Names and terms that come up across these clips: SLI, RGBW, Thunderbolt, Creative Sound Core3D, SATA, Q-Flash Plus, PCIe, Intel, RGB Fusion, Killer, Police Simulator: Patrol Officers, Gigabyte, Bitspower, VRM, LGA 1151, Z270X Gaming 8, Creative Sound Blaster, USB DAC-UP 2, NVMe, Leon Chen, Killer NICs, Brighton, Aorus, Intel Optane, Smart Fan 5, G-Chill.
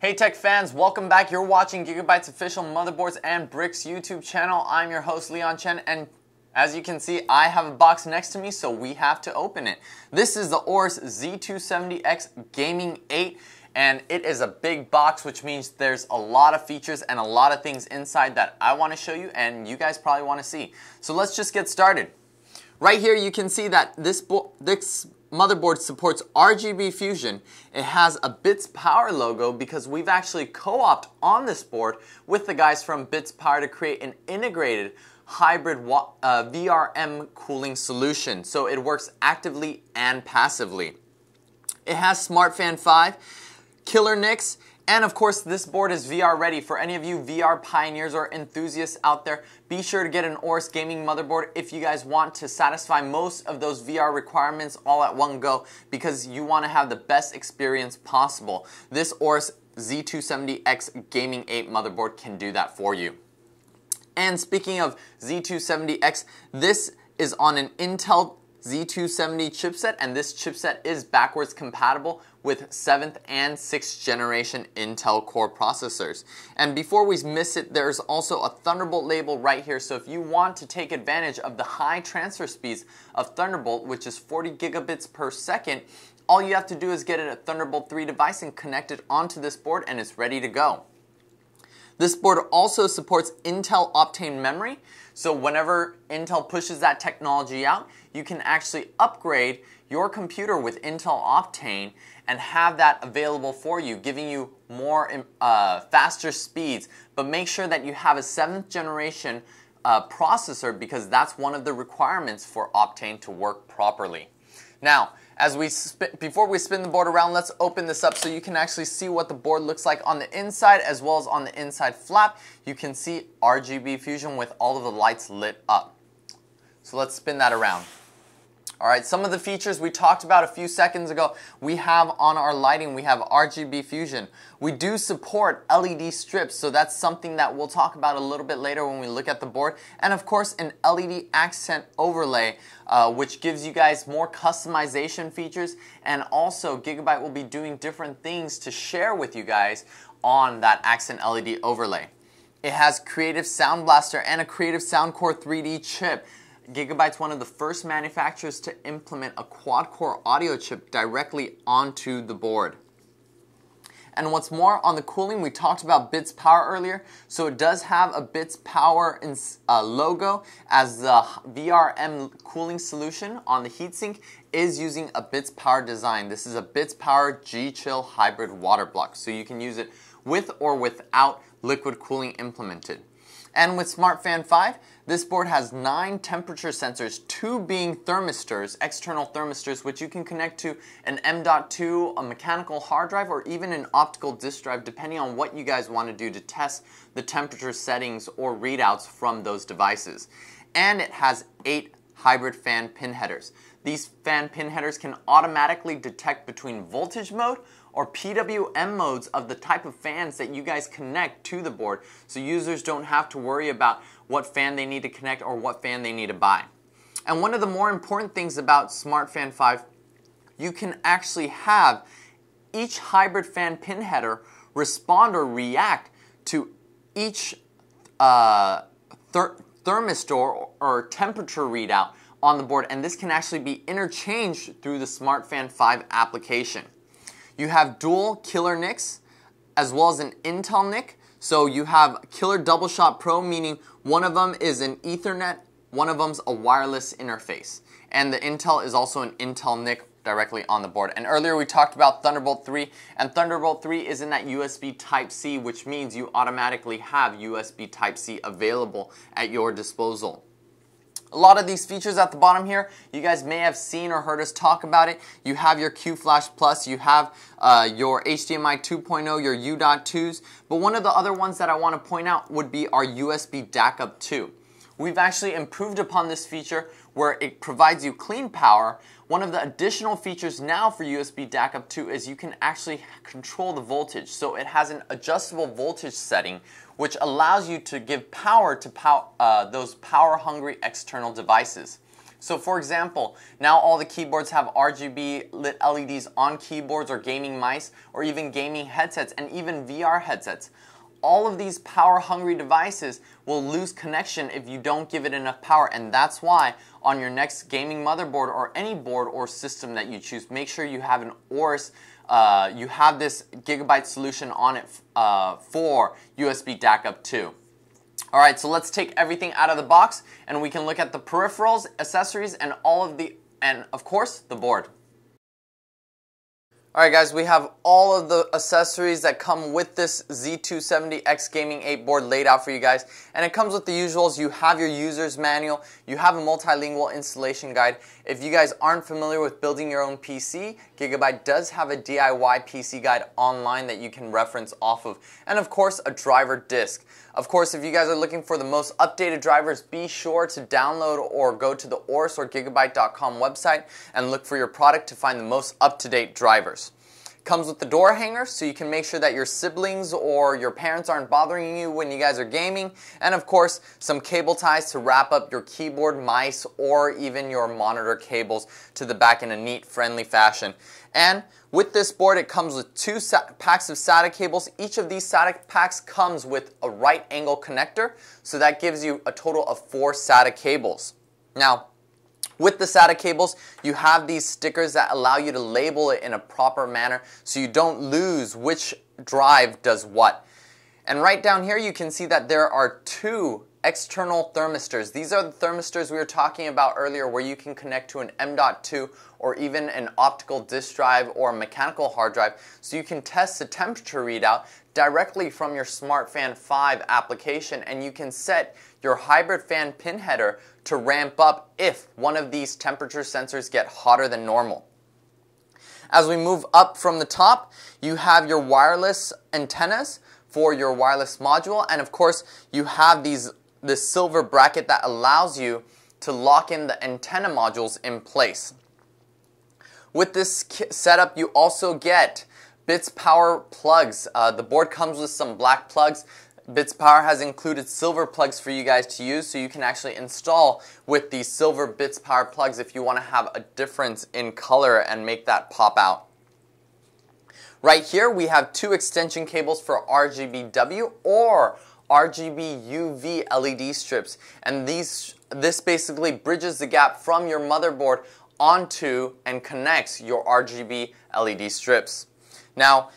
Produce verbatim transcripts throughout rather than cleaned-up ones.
Hey tech fans, welcome back. You're watching Gigabyte's official Motherboards and Bricks YouTube channel. I'm your host Leon Chen, and as you can see, I have a box next to me, so we have to open it. This is the Aorus Z two seventy X Gaming eight, and it is a big box, which means there's a lot of features and a lot of things inside that I want to show you and you guys probably want to see. So let's just get started. Right here you can see that this bo this motherboard supports R G B Fusion. It has a Bitspower logo because we've actually co-opted on this board with the guys from Bitspower to create an integrated hybrid uh, V R M cooling solution. So it works actively and passively. It has Smart Fan five, Killer N I Cs, and of course this board is V R ready. For any of you V R pioneers or enthusiasts out there, be sure to get an Aorus gaming motherboard if you guys want to satisfy most of those V R requirements all at one go, because you want to have the best experience possible. This Aorus Z two seventy X Gaming eight motherboard can do that for you. And speaking of Z two seventy X, this is on an Intel Z two seventy chipset, and this chipset is backwards compatible with seventh and sixth generation Intel Core processors. And before we miss it, there's also a Thunderbolt label right here, so if you want to take advantage of the high transfer speeds of Thunderbolt, which is forty gigabits per second, all you have to do is get it a Thunderbolt three device and connect it onto this board and it's ready to go. This board also supports Intel Optane memory, so whenever Intel pushes that technology out, you can actually upgrade your computer with Intel Optane and have that available for you, giving you more uh, faster speeds. But make sure that you have a seventh generation uh, processor, because that's one of the requirements for Optane to work properly. Now, as we spin, before we spin the board around, let's open this up so you can actually see what the board looks like on the inside, as well as on the inside flap. You can see R G B Fusion with all of the lights lit up. So let's spin that around. All right, some of the features we talked about a few seconds ago, we have on our lighting, we have R G B Fusion. We do support L E D strips, so that's something that we'll talk about a little bit later when we look at the board. And of course, an L E D accent overlay, uh, which gives you guys more customization features. And also, Gigabyte will be doing different things to share with you guys on that accent L E D overlay. It has Creative Sound Blaster and a Creative Sound Core three D chip. Gigabyte's one of the first manufacturers to implement a quad-core audio chip directly onto the board. And what's more, on the cooling, we talked about Bitspower earlier, so it does have a Bitspower uh, logo, as the V R M cooling solution on the heatsink is using a Bitspower design. This is a Bitspower G-Chill hybrid water block, so you can use it with or without liquid cooling implemented. And with Smart Fan five, this board has nine temperature sensors, two being thermistors, external thermistors, which you can connect to an M dot two, a mechanical hard drive, or even an optical disk drive, depending on what you guys want to do to test the temperature settings or readouts from those devices. And it has eight hybrid fan pin headers. These fan pin headers can automatically detect between voltage mode or P W M modes of the type of fans that you guys connect to the board, so users don't have to worry about what fan they need to connect or what fan they need to buy. And one of the more important things about Smart Fan five, you can actually have each hybrid fan pin header respond or react to each uh, ther thermistor or temperature readout on the board, and this can actually be interchanged through the Smart Fan five application. You have dual Killer N I Cs as well as an Intel N I C. So you have Killer Double Shot Pro, meaning one of them is an Ethernet, one of them's a wireless interface. And the Intel is also an Intel N I C directly on the board. And earlier we talked about Thunderbolt three, and Thunderbolt three is in that U S B Type C, which means you automatically have U S B Type C available at your disposal. A lot of these features at the bottom here, you guys may have seen or heard us talk about it. You have your Q-Flash Plus, you have uh, your H D M I two point oh, your U dot twos, but one of the other ones that I want to point out would be our U S B D A C U P two. We've actually improved upon this feature where it provides you clean power. One of the additional features now for U S B D A C U P two is you can actually control the voltage. So it has an adjustable voltage setting, which allows you to give power to pow uh, those power-hungry external devices. So for example, now all the keyboards have R G B lit L E Ds on keyboards or gaming mice or even gaming headsets and even V R headsets. All of these power-hungry devices will lose connection if you don't give it enough power, and that's why on your next gaming motherboard or any board or system that you choose, make sure you have an Aorus, uh, you have this Gigabyte solution on it uh, for U S B D A C U P two. Alright, so let's take everything out of the box and we can look at the peripherals, accessories, and all of the, and of course, the board. Alright guys, we have all of the accessories that come with this Z two seventy X Gaming eight board laid out for you guys, and it comes with the usuals. You have your user's manual, you have a multilingual installation guide. If you guys aren't familiar with building your own P C, Gigabyte does have a D I Y P C guide online that you can reference off of, and of course a driver disc. Of course, if you guys are looking for the most updated drivers, be sure to download or go to the Aorus or Gigabyte dot com website and look for your product to find the most up-to-date drivers. Comes with the door hanger, so you can make sure that your siblings or your parents aren't bothering you when you guys are gaming, and of course some cable ties to wrap up your keyboard, mice, or even your monitor cables to the back in a neat, friendly fashion. And with this board, it comes with two packs of S A T A cables. Each of these S A T A packs comes with a right angle connector, so that gives you a total of four S A T A cables. Now, with the S A T A cables, you have these stickers that allow you to label it in a proper manner so you don't lose which drive does what. And right down here you can see that there are two external thermistors. These are the thermistors we were talking about earlier where you can connect to an M dot two or even an optical disk drive or a mechanical hard drive, so you can test the temperature readout directly from your Smart Fan five application, and you can set your hybrid fan pin header to ramp up if one of these temperature sensors get hotter than normal. As we move up from the top, you have your wireless antennas for your wireless module, and of course you have these this silver bracket that allows you to lock in the antenna modules in place. With this setup, you also get Bitspower plugs. Uh, the board comes with some black plugs. Bitspower has included silver plugs for you guys to use, so you can actually install with these silver Bitspower plugs if you want to have a difference in color and make that pop out. Right here we have two extension cables for R G B W or R G B U V L E D strips, and these this basically bridges the gap from your motherboard onto and connects your R G B L E D strips. Now,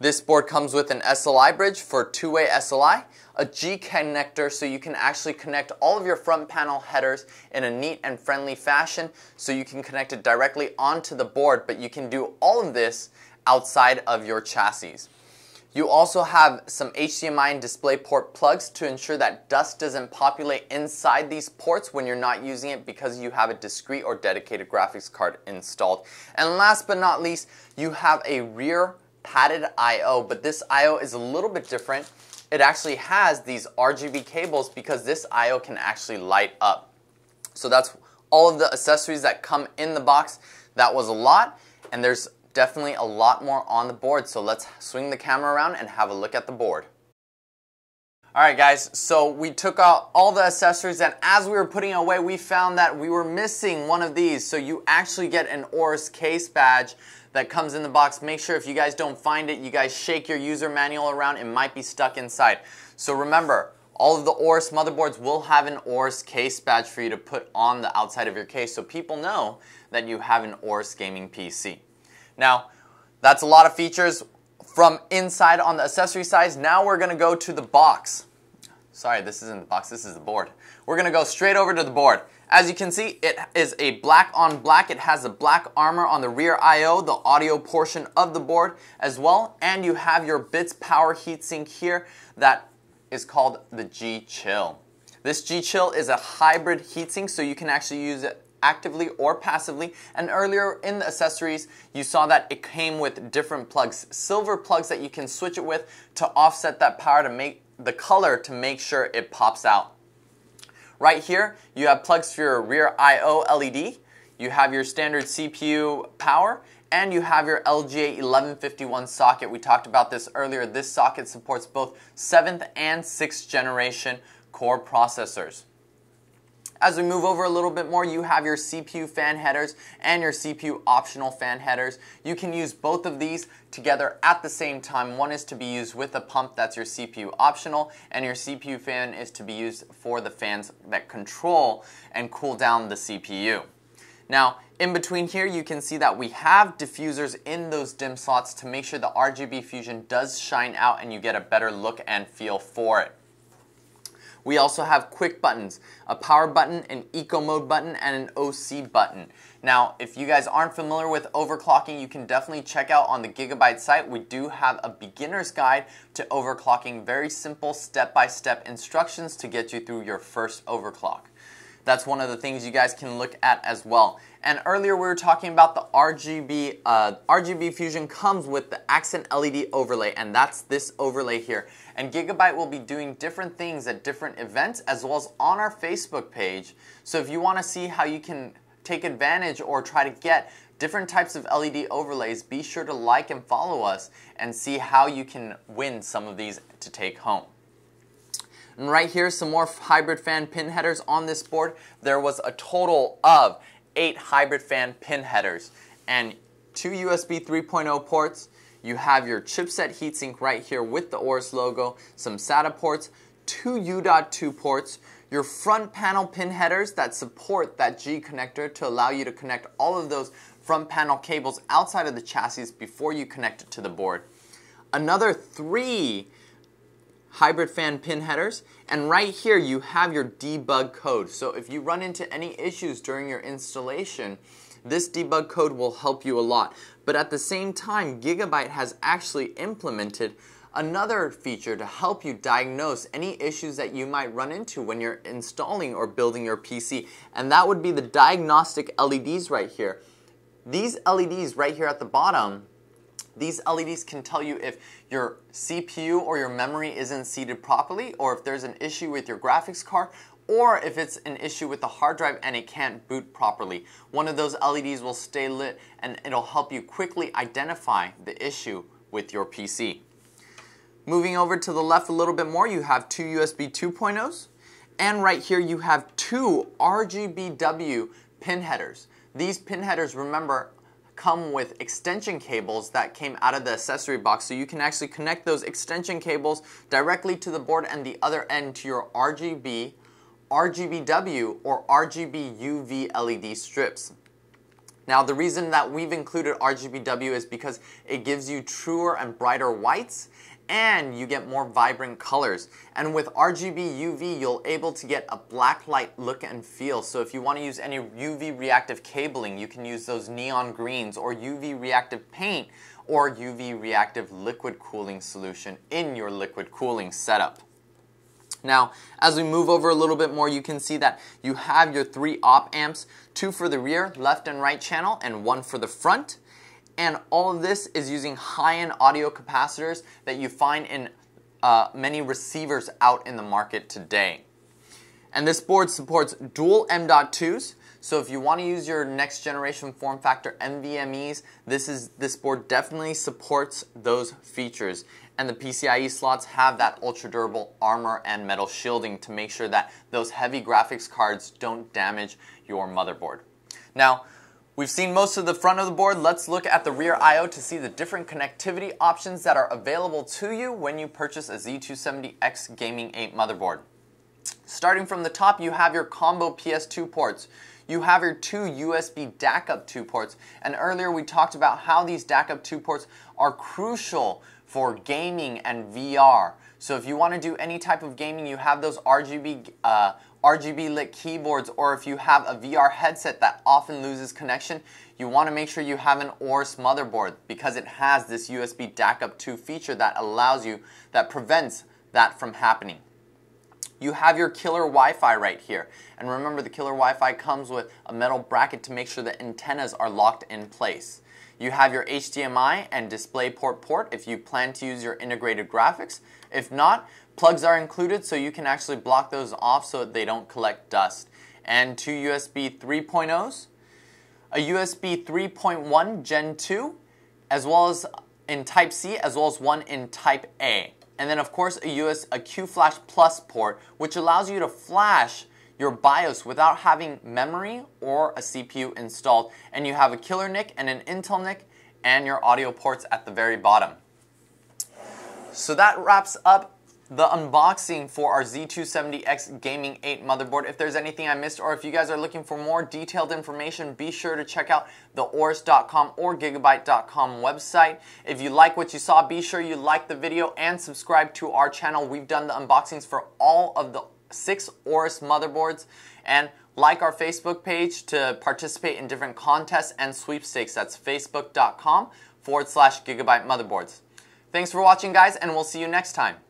this board comes with an S L I bridge for two-way S L I, a G connector so you can actually connect all of your front panel headers in a neat and friendly fashion, so you can connect it directly onto the board, but you can do all of this outside of your chassis. You also have some H D M I and DisplayPort plugs to ensure that dust doesn't populate inside these ports when you're not using it, because you have a discrete or dedicated graphics card installed. And last but not least, you have a rear padded I O, but this I O is a little bit different. It actually has these R G B cables because this I O can actually light up. So that's all of the accessories that come in the box. That was a lot, and there's definitely a lot more on the board, so let's swing the camera around and have a look at the board. Alright guys, so we took out all the accessories, and as we were putting it away we found that we were missing one of these, so you actually get an Aorus case badge that comes in the box. Make sure if you guys don't find it, you guys shake your user manual around, it might be stuck inside. So remember, all of the Aorus motherboards will have an Aorus case badge for you to put on the outside of your case so people know that you have an Aorus gaming P C. Now, that's a lot of features from inside on the accessory side. Now we're going to go to the box. Sorry, this isn't the box, this is the board. We're going to go straight over to the board. As you can see, it is a black on black. It has a black armor on the rear I O, the audio portion of the board as well, and you have your Bitspower heatsink here that is called the G-Chill. This G-Chill is a hybrid heatsink, so you can actually use it actively or passively, and earlier in the accessories you saw that it came with different plugs, silver plugs that you can switch it with to offset that power to make the color to make sure it pops out. Right here you have plugs for your rear I O L E D, you have your standard C P U power, and you have your L G A eleven fifty-one socket. We talked about this earlier. This socket supports both seventh and sixth generation core processors. As we move over a little bit more, you have your C P U fan headers and your C P U optional fan headers. You can use both of these together at the same time. One is to be used with a pump, that's your C P U optional, and your C P U fan is to be used for the fans that control and cool down the C P U. Now, in between here, you can see that we have diffusers in those dim slots to make sure the R G B Fusion does shine out and you get a better look and feel for it. We also have quick buttons, a power button, an eco mode button, and an O C button. Now, if you guys aren't familiar with overclocking, you can definitely check out on the Gigabyte site. We do have a beginner's guide to overclocking, very simple step-by-step instructions to get you through your first overclock. That's one of the things you guys can look at as well. And earlier we were talking about the R G B, uh, R G B Fusion comes with the accent L E D overlay, and that's this overlay here. And Gigabyte will be doing different things at different events as well as on our Facebook page. So if you want to see how you can take advantage or try to get different types of L E D overlays, be sure to like and follow us and see how you can win some of these to take home. And right here, some more hybrid fan pin headers on this board. There was a total of eight hybrid fan pin headers and two U S B three point oh ports. You have your chipset heatsink right here with the Aorus logo, some SATA ports, two U dot two ports, your front panel pin headers that support that G connector to allow you to connect all of those front panel cables outside of the chassis before you connect it to the board. Another three hybrid fan pin headers, and right here you have your debug code. So if you run into any issues during your installation, this debug code will help you a lot. But at the same time, Gigabyte has actually implemented another feature to help you diagnose any issues that you might run into when you're installing or building your P C, and that would be the diagnostic L E Ds right here. These L E Ds right here at the bottom, these L E Ds can tell you if your C P U or your memory isn't seated properly, or if there's an issue with your graphics card, or if it's an issue with the hard drive and it can't boot properly. One of those L E Ds will stay lit and it'll help you quickly identify the issue with your P C. Moving over to the left a little bit more, you have two U S B two point ohs, and right here you have two R G B W pin headers. These pin headers, remember, come with extension cables that came out of the accessory box, so you can actually connect those extension cables directly to the board and the other end to your R G B, R G B W, or R G B U V L E D strips. Now, the reason that we've included R G B W is because it gives you truer and brighter whites, and you get more vibrant colors. And with R G B U V, you'll able to get a black light look and feel. So if you want to use any U V reactive cabling, you can use those neon greens or U V reactive paint or U V reactive liquid cooling solution in your liquid cooling setup. Now, as we move over a little bit more, you can see that you have your three op amps, two for the rear, left and right channel, and one for the front. And all of this is using high-end audio capacitors that you find in uh, many receivers out in the market today. And this board supports dual M dot twos, so if you want to use your next generation form factor N V M Es, this, is, this board definitely supports those features. And the P C I E slots have that ultra-durable armor and metal shielding to make sure that those heavy graphics cards don't damage your motherboard. Now, we've seen most of the front of the board. Let's look at the rear I O to see the different connectivity options that are available to you when you purchase a Z two seventy X Gaming eight motherboard. Starting from the top, you have your combo P S two ports. You have your two U S B D A C U P two ports, and earlier we talked about how these D A C U P two ports are crucial for gaming and V R. So if you want to do any type of gaming, you have those R G B uh, R G B lit keyboards, or if you have a V R headset that often loses connection, you want to make sure you have an Aorus motherboard because it has this U S B D A C U P two feature that allows you, that prevents that from happening. You have your Killer Wi-Fi right here, and remember the Killer Wi-Fi comes with a metal bracket to make sure the antennas are locked in place. You have your H D M I and DisplayPort port if you plan to use your integrated graphics. If not, plugs are included so you can actually block those off so they don't collect dust. And two U S B three point ohs, a U S B three point one Gen two, as well as in Type C, as well as one in Type A. And then of course a, a Q-Flash Plus port, which allows you to flash your BIOS without having memory or a C P U installed, and you have a Killer N I C and an Intel N I C and your audio ports at the very bottom. So that wraps up the unboxing for our Z two seventy X Gaming eight motherboard. If there's anything I missed or if you guys are looking for more detailed information, be sure to check out the Aorus dot com or Gigabyte dot com website. If you like what you saw, be sure you like the video and subscribe to our channel. We've done the unboxings for all of the six Aorus motherboards, and like our Facebook page to participate in different contests and sweepstakes. That's facebook dot com forward slash Gigabyte Motherboards. Thanks for watching, guys, and we'll see you next time.